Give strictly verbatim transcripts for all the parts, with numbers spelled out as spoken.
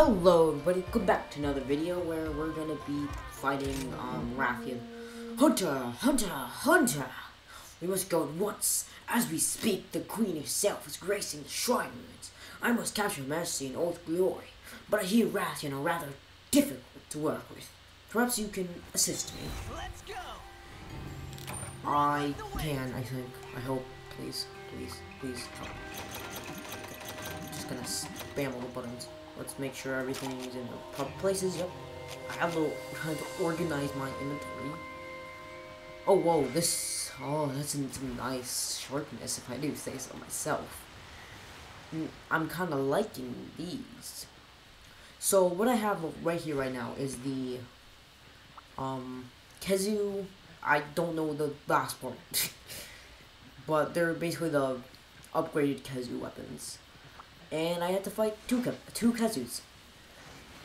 Hello everybody, welcome back to another video where we're gonna be fighting um Rathian. Hunter, hunter, hunter! We must go at once. As we speak, the queen herself is gracing the shrine ruins. I must capture her majesty in all glory, but I hear Rathian are rather difficult to work with. Perhaps you can assist me. Let's go. I can, I think. I hope. Please, please, please help. Okay. I'm just gonna spam all the buttons. Let's make sure everything is in the proper places. Yep. I have to, I have to organize my inventory. Oh, whoa, this... Oh, that's a, that's a nice shortness, if I do say so myself. I'm kind of liking these. So, what I have right here right now is the... Um... Khezu... I don't know the last part. But they're basically the upgraded Khezu weapons. And I had to fight two Ke two Khezus.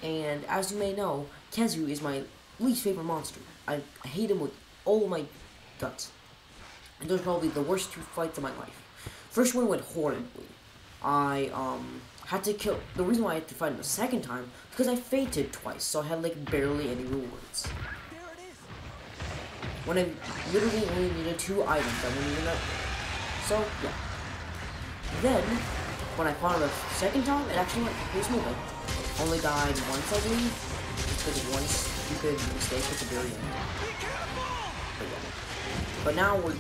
And as you may know, Khezu is my least favorite monster. I hate him with all my guts. And those are probably the worst two fights of my life. First one went horribly. I um had to kill... The reason why I had to fight him the second time, because I fainted twice, so I had like barely any rewards. When I literally only needed two items, I wouldn't even know. So, yeah. Then... when I fought him the second time, it actually went pretty smoothly. Only died once, I believe, because of one stupid mistake at the very end. But, yeah. But now we're,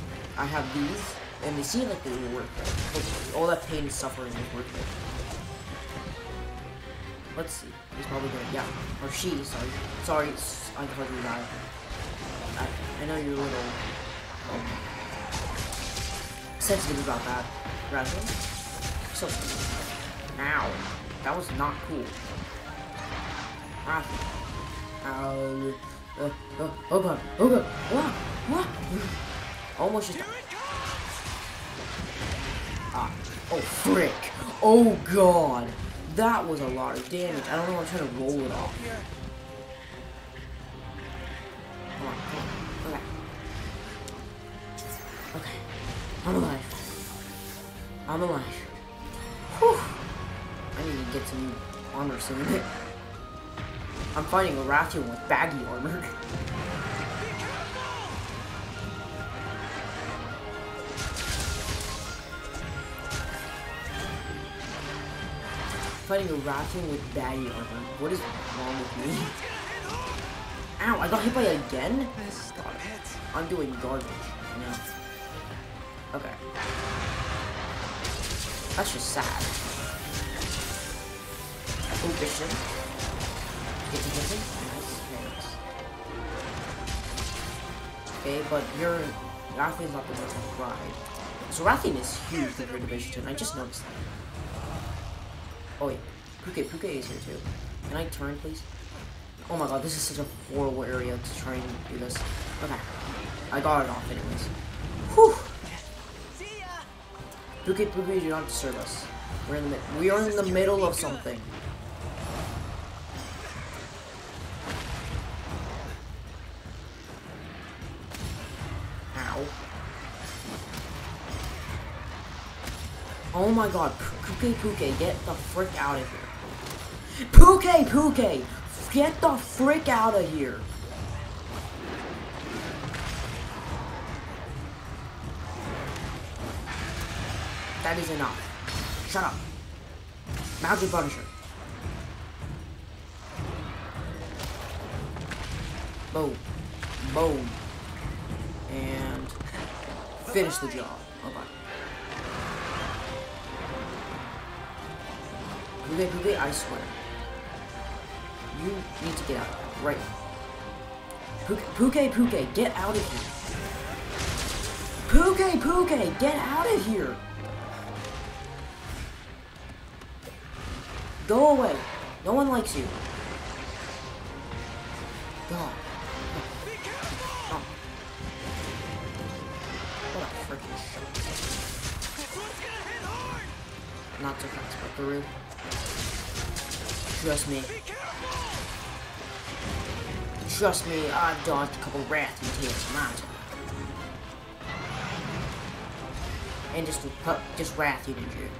I have these, and they seem like they were worth it. Hopefully, all that pain and suffering is worth it. Let's see. He's probably gonna, yeah, or she. Sorry, sorry, I hardly died. I, I know you're a little um, sensitive about that, Rathian. So, ow, that was not cool. Ah, ow, uh, uh, oh god, oh god, what, what? Almost just, ah, oh frick, oh god, that was a lot of damage. I don't know, I'm trying to roll it off. Come on, come on, okay. Okay, I'm alive, I'm alive. Whew. I need to get some armor soon. I'm fighting a Rathian with baggy armor. Fighting a Rathian with baggy armor. What is wrong with me? Ow! I got hit by it again. I'm doing garbage now. Okay. That's just sad. Oh, Bishop. Get to hit him. Nice, nice. Okay, but your Rathian's not the most ride. So Rathian is huge compared to Bishop, I just noticed that. Oh wait, Puke, Puke is here too. Can I turn, please? Oh my god, this is such a horrible area to try and do this. Okay, I got it off anyways. Whew! Puke, Puke, do not disturb us. We're in the we are in the middle of something. Ow! Oh my god, Puke, Puke, get the frick out of here! Puke, Puke, get the frick out of here! That is enough. Shut up. Magic Punisher. Boom. Boom. And finish the job. Okay. Okay, I swear. You need to get out. Right. Puke, Puke, get out of here. Puke, Puke, get out of here. Go away! No one likes you. God. Oh. What a freaking shot. Not so fast, but through. Trust me. Trust me, I dodged a couple rats and tears from out. And just just wrath you did.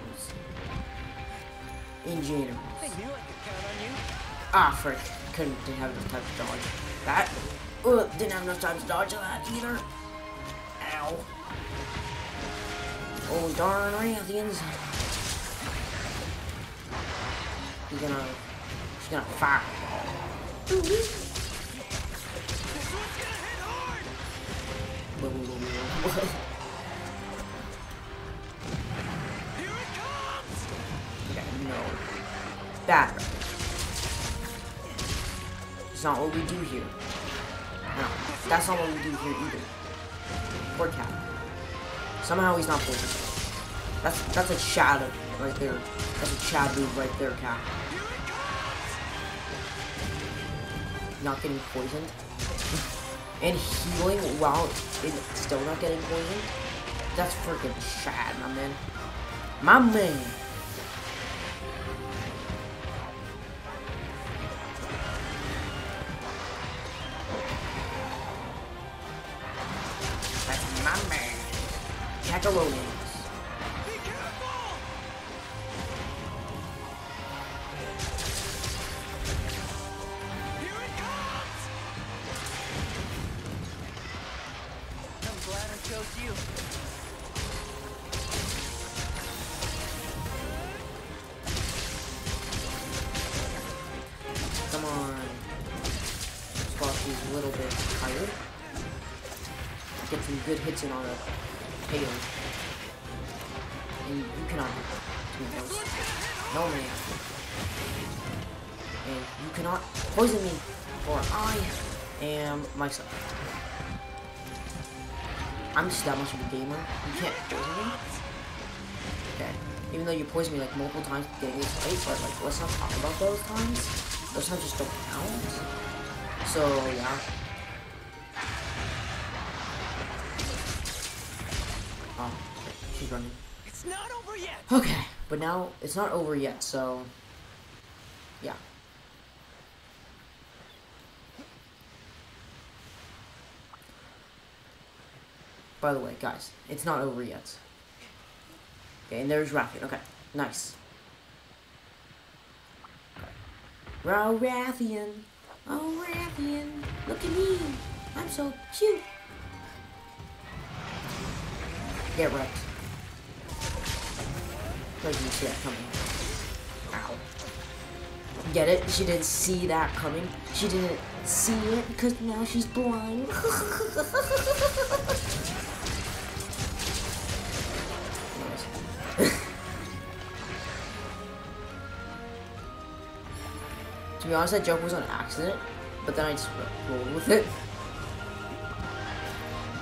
In general. I knew I could count on you. Ah, frick. Couldn't, didn't have enough time to dodge that. Ugh, didn't have enough time to dodge that either. Ow. Oh, darn Rathians. He's gonna... He's gonna fire. Here it comes! Yeah, no. That. It's not what we do here. No, that's not what we do here either. Poor cat. Somehow he's not focused. That's that's a shadow right there. That's a shadow right there, cat. Not getting poisoned. And healing while it's still not getting poisoned? That's freaking sad, my man. My man! That's my man. Macaronis. Be careful! Here it comes! I'm glad I chose you. Come on. Spot these a little bit higher. Get some good hits in on it. Hail. And you cannot do those. No man. And you cannot poison me, for I am myself. I'm just that much of a gamer. You can't poison me. Okay. Even though you poisoned me like multiple times getting this fight, but like let's not talk about those times. Those times just don't count. So yeah. Oh, she's running. It's not over yet. Okay, but now it's not over yet, so yeah. By the way, guys, it's not over yet. Okay, and there's Rathian. Okay, nice. Oh, Rathian. Oh, Rathian. Look at me. I'm so cute. Get wrecked. I didn't see that coming. Ow. Get it? She didn't see that coming. She didn't see it because now she's blind. To be honest, that joke was on accident, but then I just rolled with it.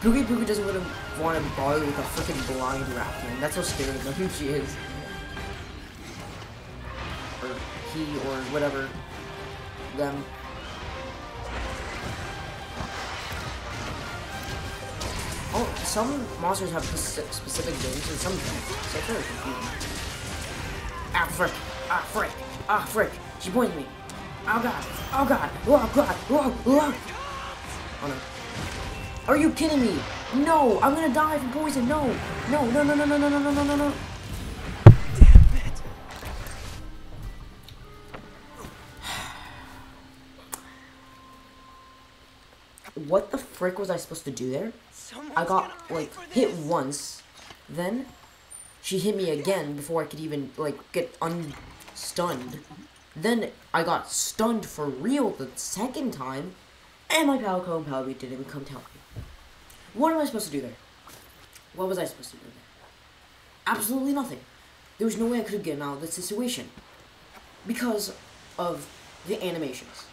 Boogie Boogie doesn't really want to bother with a freaking blind Rathian. That's how scared of who she is. Or he, or whatever. Them. Oh, some monsters have specific names and some don't. So it's very confusing. Ah, frick! Ah, frick! Ah, frick! She pointed me! Oh god! Oh god! Oh god! Oh, oh. Oh no. Are you kidding me? No, I'm gonna die from poison. No, no, no, no, no, no, no, no, no, no, no. Damn it! What the frick was I supposed to do there? Someone's I got like hit once, then she hit me again before I could even like get unstunned. Then I got stunned for real the second time, and my Palico and Palico didn't even come to help me. What am I supposed to do there? What was I supposed to do there? Absolutely nothing. There was no way I could have gotten out of this situation. Because of the animations.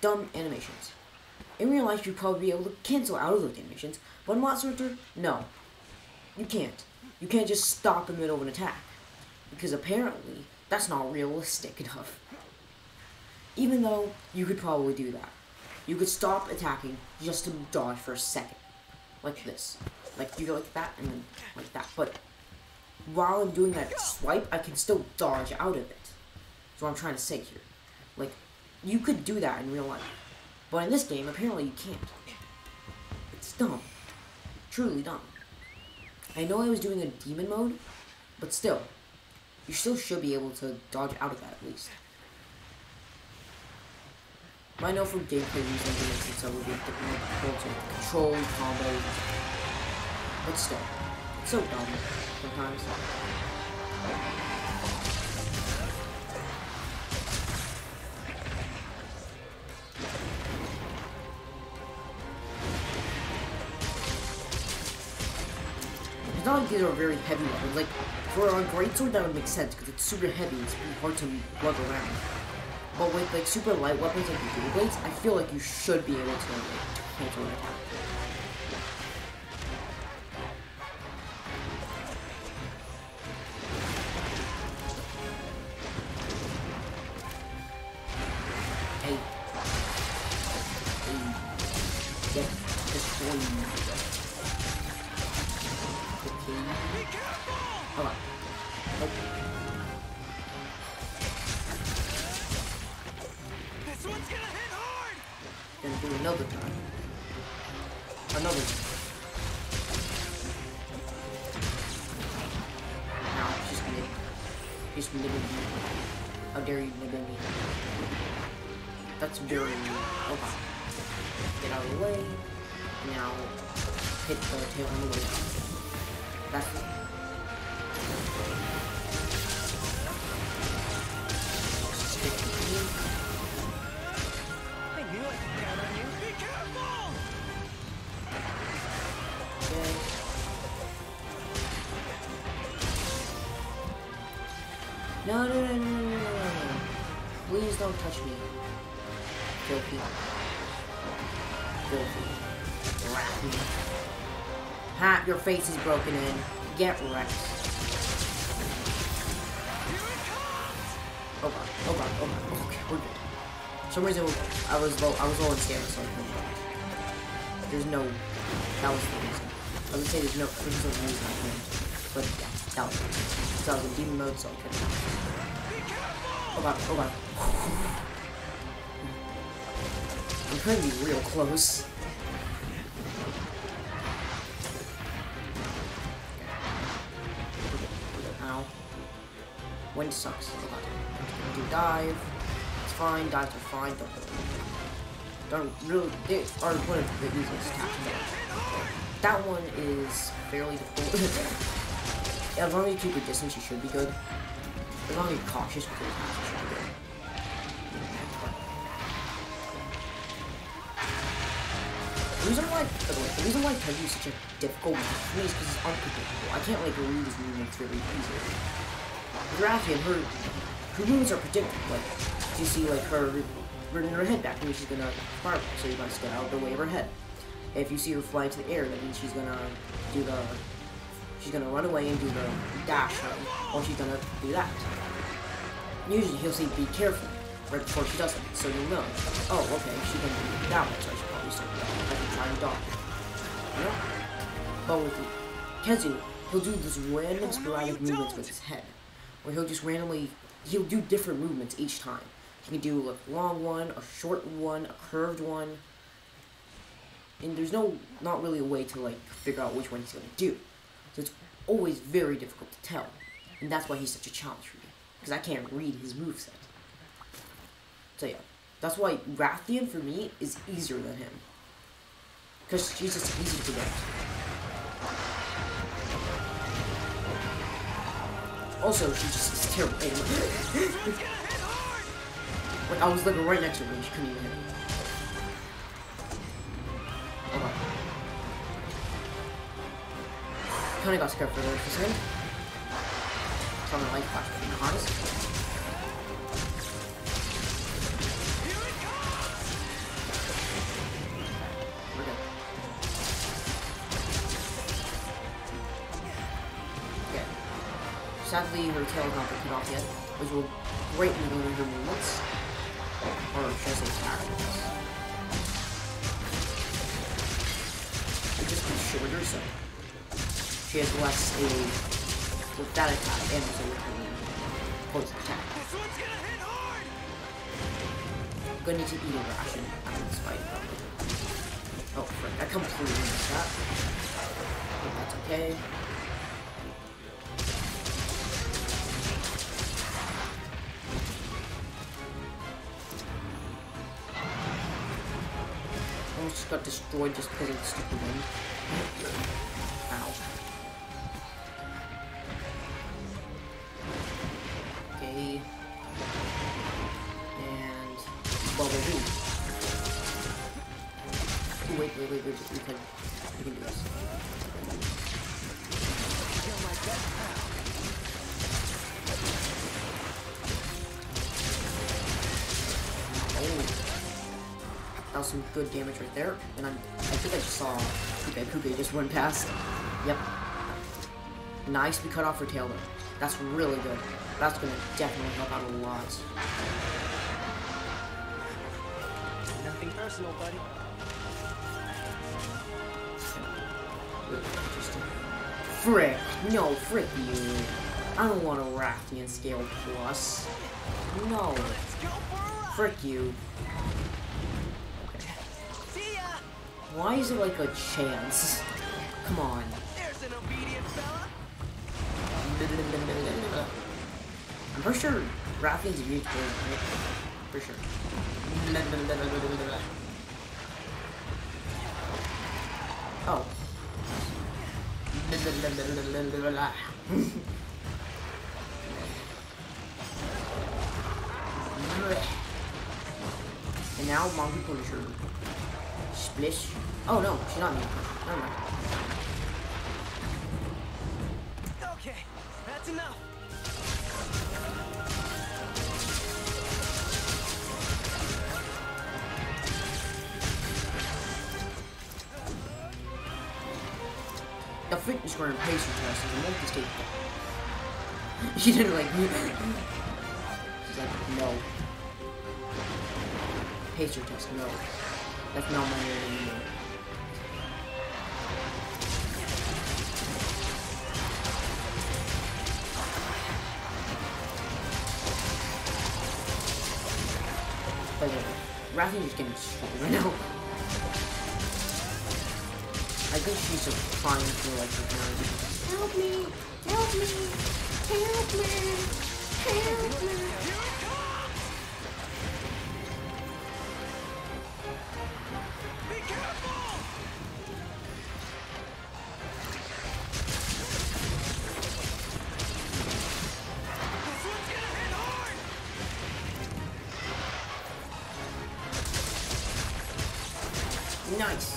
Dumb animations. In real life, you'd probably be able to cancel out of those animations, but in Monster, no. You can't. You can't just stop in the middle of an attack. Because apparently, that's not realistic enough. Even though, you could probably do that. You could stop attacking just to dodge for a second. Like this. Like, you go like that, and then like that. But, while I'm doing that swipe, I can still dodge out of it. That's what I'm trying to say here. Like, you could do that in real life. But in this game, apparently you can't. It's dumb. Truly dumb. I know I was doing a demon mode, but still. You still should be able to dodge out of that, at least. I know from gameplay reasons it makes it so we'll be difficult to control combos. But still, it's so dumb sometimes. It's not like these are very heavy weapons. Like, for a greatsword that would make sense because it's super heavy, it's pretty hard to lug around. But with like super light weapons like the dual blades, I feel like you should be able to like cancel an attack. Hey. Hey. Get destroyed. Okay. Be careful! Hold on. Okay. And do another time. Another time. Nah, no, just nib. Just nib me. How dare you nib me? That's very mean. Okay. Get out of the way. Now, hit the tail on the way out. That's it. Stick to me. No, no, no, no, no, no, no, please don't touch me. Filthy. Filthy. Rathian. Ha, your face is broken in. Get wrecked. Oh god, oh god, oh god. Okay, we're good. For some reason, I was low, I was low on stamina, so I couldn't go. There's no, that was the reason. I would say there's no, there's no reason I couldn't. But yeah, that was it. So I was in demon mode, so I couldn't. Oh god, oh god. I'm trying to be real close. Ow. Wind sucks. Oh god. I do dive. It's fine, dives are fine. Don't hurt me. Don't really. They are one of the easiest attacks. That one is fairly difficult. As long as you keep a distance, you should be good. As long as you're cautious with your attacks, you should be good. The reason why, by the way, the reason why Khezu is such a difficult move for me is because it's unpredictable. I can't like read his movements really easily. With Rathian, her, her movements are predictable. Like, you see, like her bringing her head back, and she's gonna fire, so you must get out of the way of her head. If you see her fly to the air, that means she's gonna do the. She's gonna run away and do the dash, or she's gonna do that. Usually he'll say, be careful, right before she does it, so you'll know. Oh, okay, she's gonna do that one, so I should probably start I can try and dodge. You know? But with Khezu, he'll do this random sporadic movements with his head, where he'll just randomly, he'll do different movements each time. He can do a long one, a short one, a curved one, and there's no, not really a way to like, figure out which one he's gonna do. So it's always very difficult to tell, and that's why he's such a challenge for me, because I can't read his moveset. So yeah, that's why Rathian for me is easier than him, because she's just easy to get. Also, she just is terrible. Like, I was looking right next to her and she couldn't even hit me. I kinda got scared for there for a second. It's on the light flash, to be honest. We're good. Okay. Sadly, her tail is not been cut off yet, which will greatly limit her movements. Or should I say attack movements. It'll just be shorter, so. She has less a with that attack and also with the poison attack. I'm gonna need to eat a ration after this fight probably. Oh frick, I completely missed that. But that's okay. almost got destroyed just because of the stupid wind. Ow. Okay. And bubble boom. Oh, wait, wait, wait, wait, we can, we can do this. That was some good damage right there, and I'm, I think I just saw Kuge. Kuge just went past. Yep. Nice, we cut off her tail though. That's really good. That's gonna definitely help out a lot. Nothing personal, buddy. Frick! No, frick you! I don't want a Rathian Scale Plus. No. Frick you. Why is it like a chance? Come on. There's an obedient fella. I'm pretty sure Rathian's a huge bird, right? For sure. Oh. And now Monkey Punisher. Splish. Oh no, she's not me. Never mind. Okay, that's enough. The fitness were in pacer test is a multi-state. She didn't like me. She's like, no. Pacer test, no. That's not my name anymore. But wait, Rathian is getting destroyed right now. I think she's just trying to like return. Help me! Help me! Help me! Help me! Nice.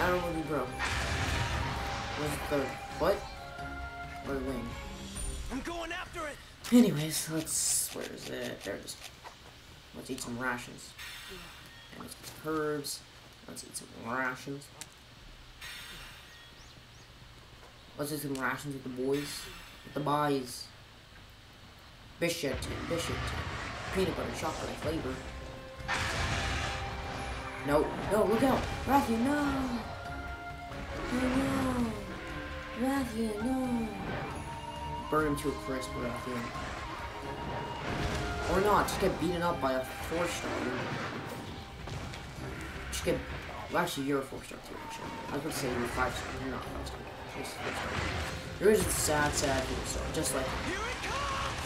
I don't really broke. Where's the third? What? Or the wing? I'm going after it. Anyways, let's. Where is it? There it is. Let's eat some rations. And let's get some herbs. Let's eat some rations. Let's eat some rations with the boys. With the boys. Bishop, bishop, peanut butter, chocolate flavor. No, no, look out! Rathian, no! No, no! Rathian, no! Burn him to a crisp, Rathian. Or not, just get beaten up by a four-star. Just get... Well, actually, you're a four-star too, actually. I was gonna say you're a five-star, you're not five-star. Just four-star. You're just a sad, sad four-star. Just like...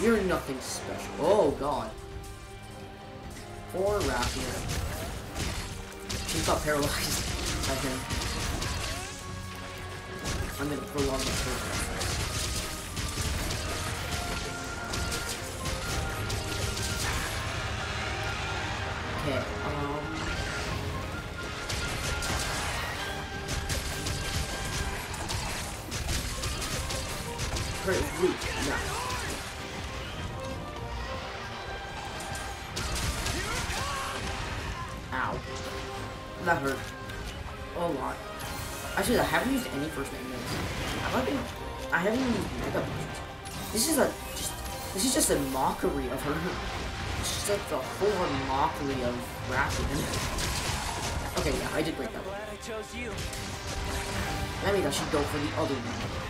You're nothing special. Oh, God. Poor Rathian. She got paralyzed by him. I'm gonna prolong this first. Okay, um... Pretty weak, nice. Ow. That hurt a lot. Actually, I haven't used any first aid meds. I haven't. I haven't used makeup. This is a. Just, this is just a mockery of her. It's just like the whole mockery of Rathian. Okay, yeah, I did break that one. I mean, I should go for the other one.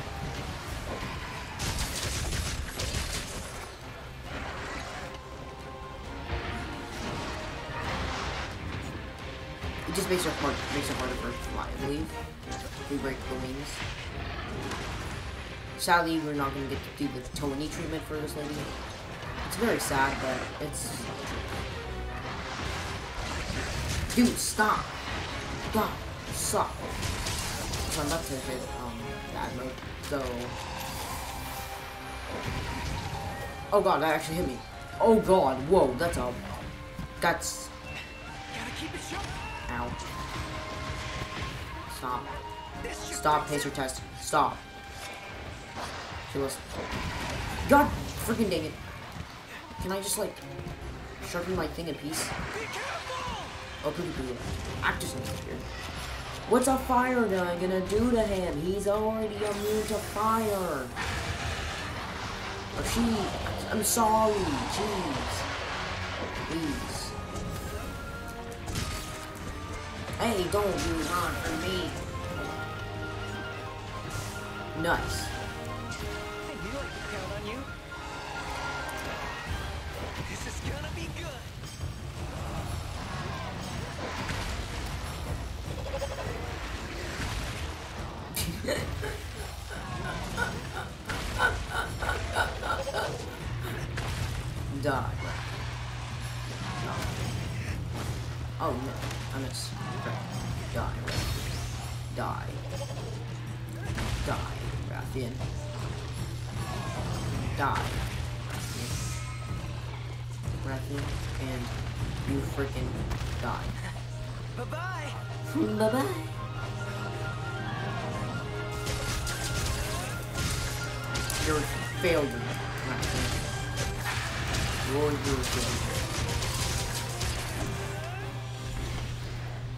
It just makes it hard, makes it harder for us to fly, I believe. We break the wings. Sadly, we're not going to get to do the toe and knee treatment for this lady. It's very sad, but it's... Dude, stop! Stop! Stop! So I'm about to hit, um, the Admiral, so... Oh god, that actually hit me. Oh god, whoa, that's all. That's... Ow. Stop. Stop, taser test. Stop. She was... God freaking dang it. Can I just, like, sharpen my thing in peace? Oh, pretty good. I'm just not scared. What's a fire guy gonna do to him? He's already immune to fire. Oh, she... I'm sorry. Jeez. Please. Hey, don't use on for me. Nice. I knew I could count on you. This is gonna be good. Die. No. Oh no, I missed. Okay. Die. Die. Die, Rathian. Die. Rathian, and you freaking die. Bye-bye! Bye-bye! You're a failure, Rathian. You're a failure.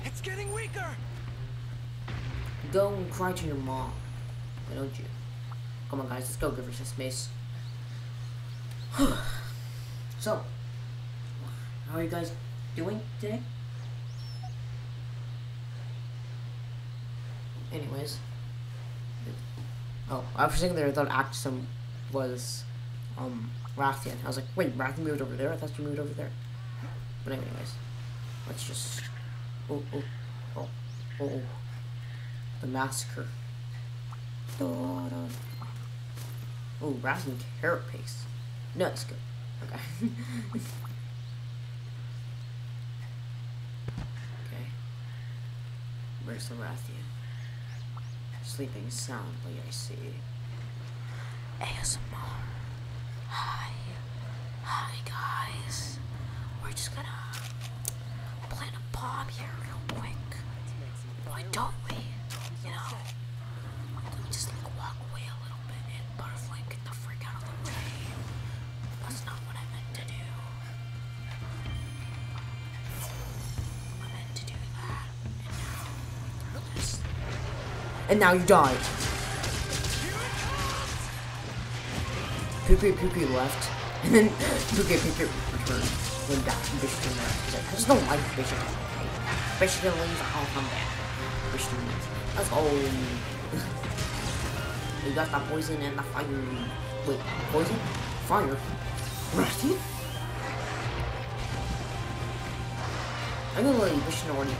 It's getting weaker! Go and cry to your mom. Why don't you? Come on, guys, let's go give her some space. So, how are you guys doing today? Anyways, oh, I was thinking there. I thought Axum was um Rathian. I was like, wait, Rathian moved over there. I thought you moved over there. But anyways, let's just oh oh oh oh the massacre. Oh, Rathian carrot paste. No, it's good. Okay. Okay. Where's the Rathian? Sleeping soundly, I see. A S M R. Hi. Hi, guys. We're just gonna plant a bomb here real quick. Why don't we? You know? Just like walk away a little bit and butterfly get the freak out of the way. That's not what I meant to do. I meant to do that. And now throw this. And now you died. Poo poo poo poo left. And then poo poo poo poo returned. Then back to Bishop left. I just don't like Bishop. Bishop leaves, I'll come back. Bishop leaves. That's all. You got the poison and the fire. Wait, poison? Fire? Rathian? I'm gonna let you Vision already.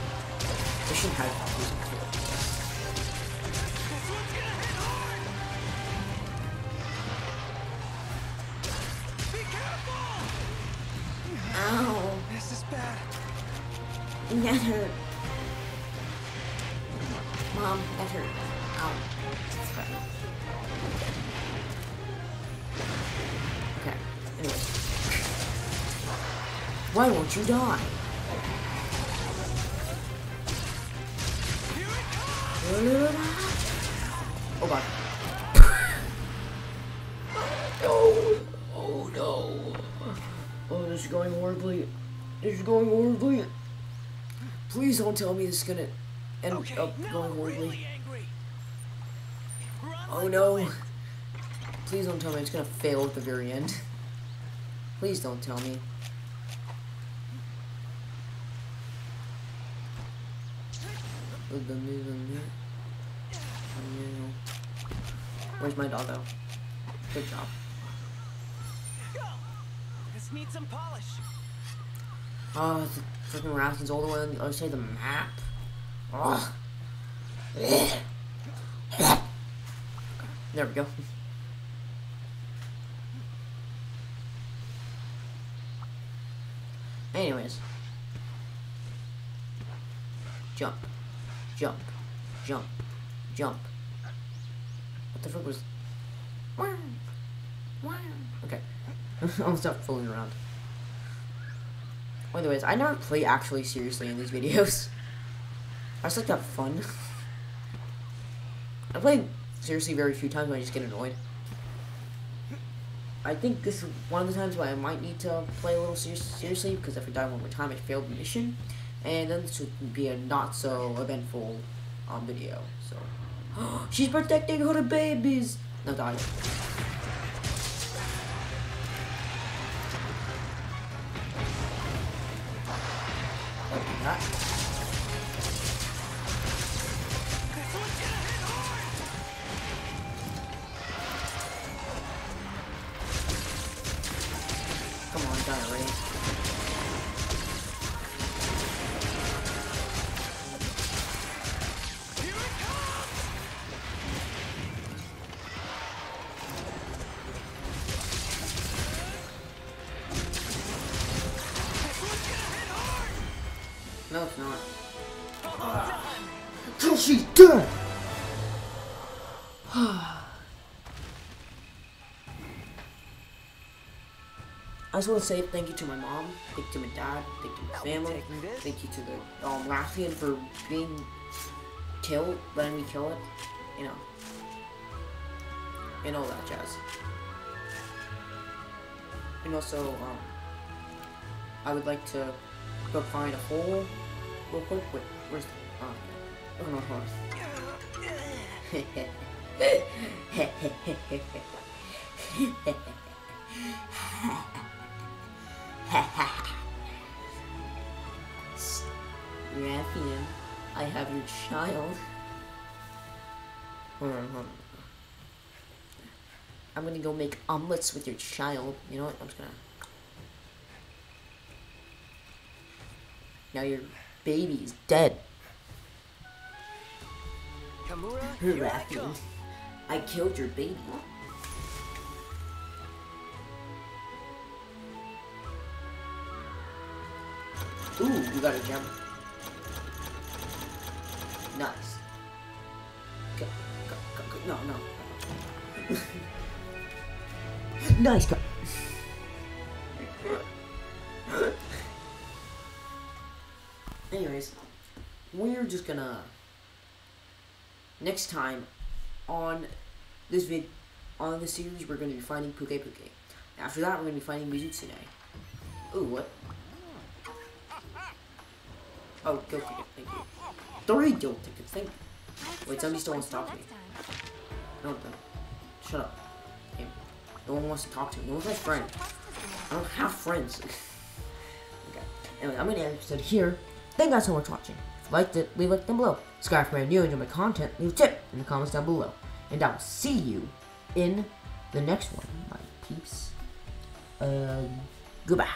Vision had poison too. Be careful! Ow. This is bad. That hurt. Mom, that hurt. Ow. That's bad. Okay, anyway. Why won't you die? Oh god. No! Oh no! Oh, this is going horribly. This is going horribly. Please don't tell me this is gonna end okay, up no, going horribly. Really. Oh no! Please don't tell me it's gonna fail at the very end. Please don't tell me. Where's my doggo? Good job. This needs some polish. Oh, the freaking Rathian's all the way on the other side of the map. Ugh. There we go. Anyways. Jump. Jump. Jump. Jump. What the fuck was... Okay. I'll stop fooling around. By the way, I never play actually seriously in these videos. I just like to have fun. I play seriously very few times when I just get annoyed. I think this is one of the times where I might need to play a little ser seriously because if I die one more time, I failed the mission. And then this would be a not so eventful um, video. So, she's protecting her babies! Now die. That. Come on, die already. Here it comes. No, it's not. Till she's dead. I just want to say thank you to my mom, thank you to my dad, thank you to my family, thank you to the um, Rathian for being killed, letting me kill it, you know, and all that jazz. And also, um, I would like to go find a hole real quick. Wait, where's the Oh, oh no, horse. Rathian, I have your child. Hold on, hold on. I'm gonna go make omelets with your child. You know what? I'm just gonna. Now your baby is dead. Rathian, I killed your baby. Ooh, you got a gem. Nice. Go, go, go, go. No, no. Nice. Go. Anyways, we're just gonna. Next time on this vid on this series we're gonna be finding Puke Puke. After that we're gonna be finding Mizutsune. Ooh, what? Oh, go ticket, thank you. Three guild tickets, thank you. Wait, somebody still wants to talk to me. No, no. Shut up. Okay. No one wants to talk to me. No one's my friend. I don't have friends. Okay. Anyway, I'm gonna end the episode here. Thank you guys so much for watching. If you liked it, leave a like down below. Subscribe for my new and enjoy my content, leave a tip in the comments down below. And I'll see you in the next one, my peeps. Uh, goodbye.